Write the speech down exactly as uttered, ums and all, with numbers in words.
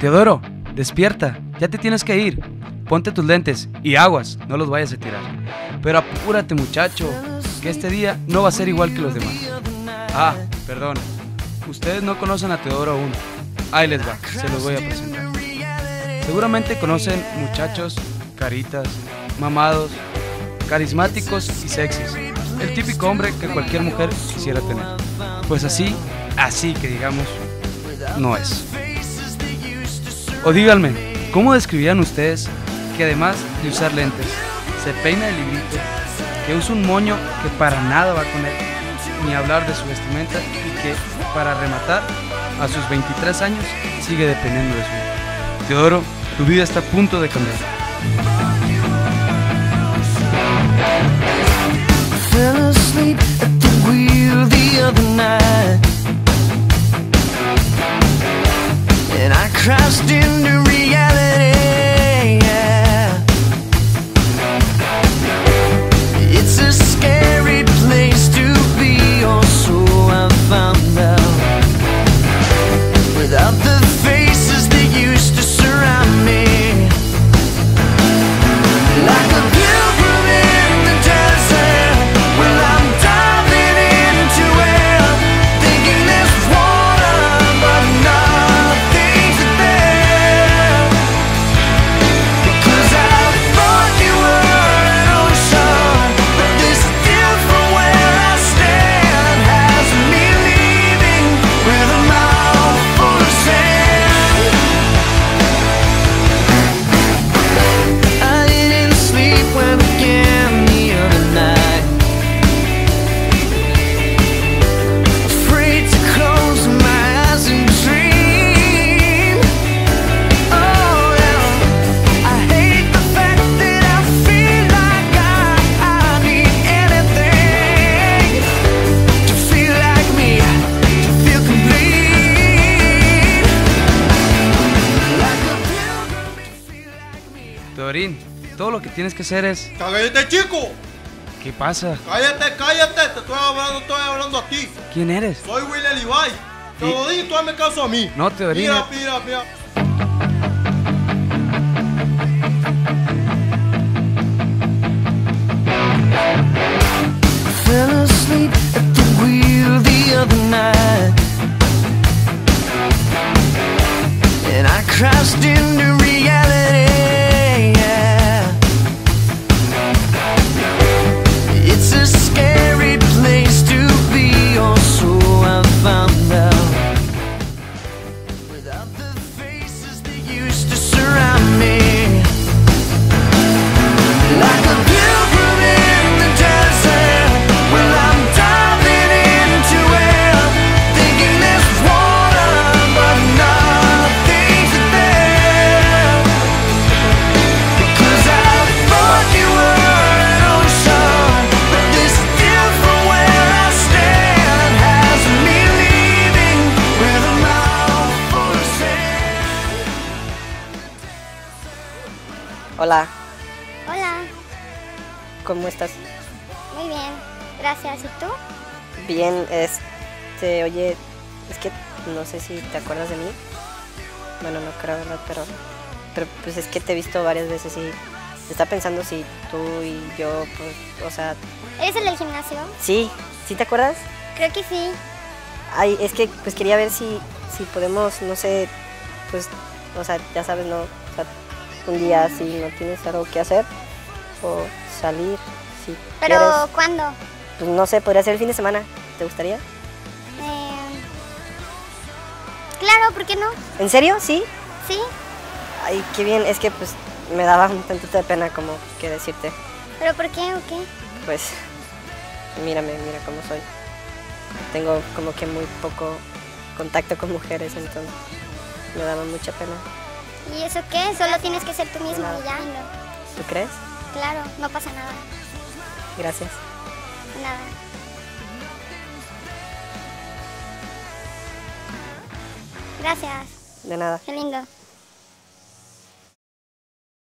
Teodoro, despierta, ya te tienes que ir. Ponte tus lentes y aguas, no los vayas a tirar. Pero apúrate, muchacho, que este día no va a ser igual que los demás. Ah, perdón, ustedes no conocen a Teodoro aún. Ahí les va, se los voy a presentar. Seguramente conocen muchachos, caritas, mamados, carismáticos y sexys. El típico hombre que cualquier mujer quisiera tener. Pues así, así que digamos, no es. O díganme, ¿cómo describirían ustedes que además de usar lentes, se peina el librito, que usa un moño que para nada va con él, ni hablar de su vestimenta y que, para rematar, a sus veintitrés años sigue dependiendo de su vida? Teodoro, tu vida está a punto de cambiar. Crashed into reality, yeah. It's a scary place to be, oh so I found out. Without the faces that used to surround me, like a pilgrim in the desert, well I'm diving into it, thinking there's water but nothing. Teodorín, todo lo que tienes que hacer es... ¡Cállate, chico! ¿Qué pasa? ¡Cállate, cállate! Te estoy hablando, estoy hablando a ti. ¿Quién eres? Soy Will Elibay. Teodorín, tú hazme caso a mí. No, Teodorín... Mira, mira, mira. Fell asleep at the wheel the other night, and I crashed into reality. Hola. Hola. ¿Cómo estás? Muy bien, gracias. ¿Y tú? Bien, este, oye, es que no sé si te acuerdas de mí. Bueno, no creo, ¿verdad? Pero, pero pues es que te he visto varias veces y está pensando si tú y yo, pues, o sea... ¿Eres el del gimnasio? Sí, ¿sí te acuerdas? Creo que sí. Ay, es que pues quería ver si, si podemos, no sé, pues, o sea, ya sabes, ¿no? O sea, un día si no tienes algo que hacer o salir si pero quieres. ¿Cuándo? Pues no sé, podría ser el fin de semana, ¿te gustaría? Eh, claro, ¿por qué no? ¿En serio? ¿Sí? Sí. Ay, qué bien, es que pues me daba un tantito de pena como que decirte. ¿Pero por qué o qué? Pues mírame, mira cómo soy. Tengo como que muy poco contacto con mujeres, entonces me daba mucha pena. ¿Y eso qué? Solo tienes que ser tú mismo y ya. ¿Tú crees? Claro, no pasa nada. Gracias. Nada. Gracias. De nada. Qué lindo.